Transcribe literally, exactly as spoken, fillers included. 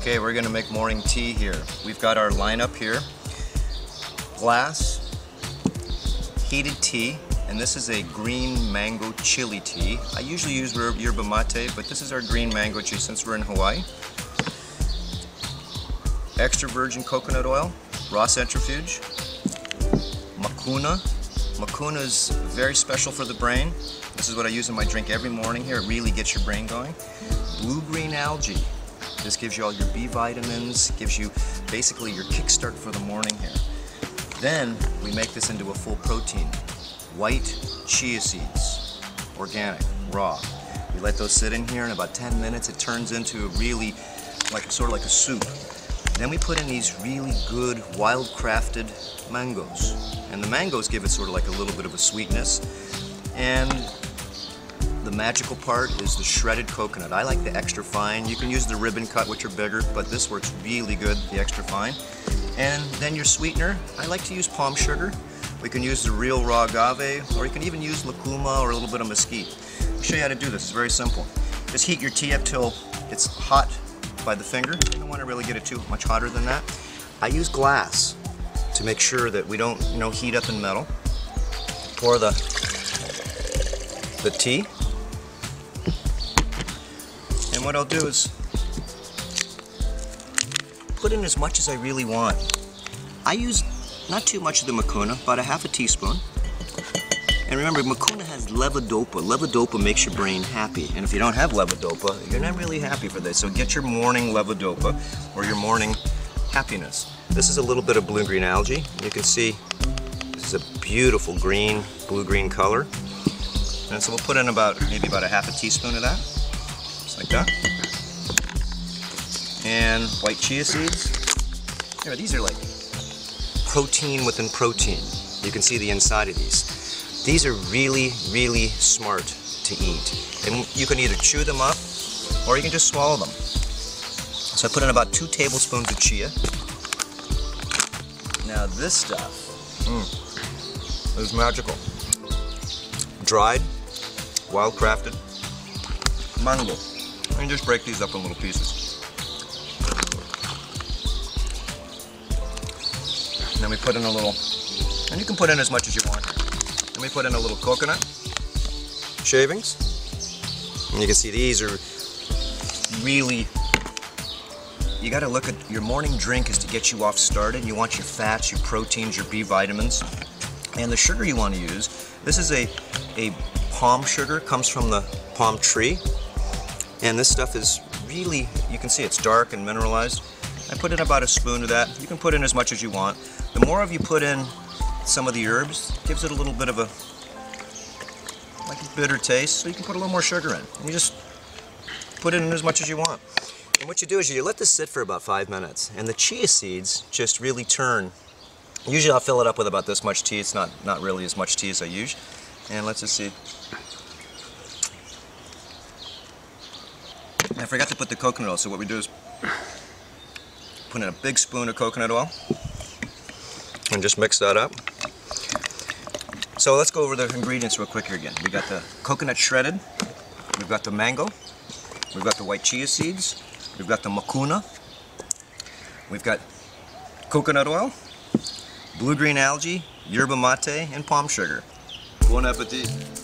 Okay, we're gonna make morning tea here. We've got our lineup here. Glass, heated tea, and this is a green mango chili tea. I usually use yerba mate, but this is our green mango tea since we're in Hawaii. Extra virgin coconut oil, raw centrifuge, mucuna. Mucuna is very special for the brain. This is what I use in my drink every morning here. It really gets your brain going. Blue-green algae. This gives you all your B vitamins, gives you basically your kickstart for the morning here. Then we make this into a full protein. White chia seeds, organic, raw. We let those sit in here, and in about ten minutes it turns into a really, like sort of like a soup. Then we put in these really good wild-crafted mangoes. And the mangoes give it sort of like a little bit of a sweetness. And the magical part is the shredded coconut. I like the extra fine. You can use the ribbon cut, which are bigger, but this works really good, the extra fine. And then your sweetener, I like to use palm sugar. We can use the real raw agave, or you can even use lucuma or a little bit of mesquite. I'll show you how to do this, it's very simple. Just heat your tea up till it's hot by the finger. You don't want to really get it too much hotter than that. I use glass to make sure that we don't, you know, heat up in metal. Pour the, the tea. And what I'll do is put in as much as I really want. I use not too much of the mucuna, about a half a teaspoon. And remember, mucuna has levodopa. Levodopa makes your brain happy. And if you don't have levodopa, you're not really happy for this. So get your morning levodopa or your morning happiness. This is a little bit of blue-green algae. You can see this is a beautiful green, blue-green color. And so we'll put in about, maybe about a half a teaspoon of that, just like that. And white chia seeds. Here, these are like protein within protein. You can see the inside of these. These are really, really smart to eat. And you can either chew them up or you can just swallow them. So I put in about two tablespoons of chia. Now this stuff mm, is magical. Dried, wild crafted mango. And just break these up in little pieces. And then we put in a little, and you can put in as much as you want. Let me put in a little coconut shavings. And you can see these are really, you gotta look at, your morning drink is to get you off started. You want your fats, your proteins, your B vitamins. And the sugar you wanna use, this is a, a palm sugar, comes from the palm tree. And this stuff is really, you can see it's dark and mineralized. I put in about a spoon of that. You can put in as much as you want. The more of you put in some of the herbs, gives it a little bit of a like a bitter taste, so you can put a little more sugar in. And you just put it in as much as you want. And what you do is you let this sit for about five minutes, and the chia seeds just really turn. Usually I'll fill it up with about this much tea. It's not, not really as much tea as I use. And let's just see. I forgot to put the coconut oil, so what we do is put in a big spoon of coconut oil. And just mix that up. So let's go over the ingredients real quick here again. We got the coconut shredded, we've got the mango, we've got the white chia seeds, we've got the mucuna, we've got coconut oil, blue-green algae, yerba mate, and palm sugar. Bon appetit.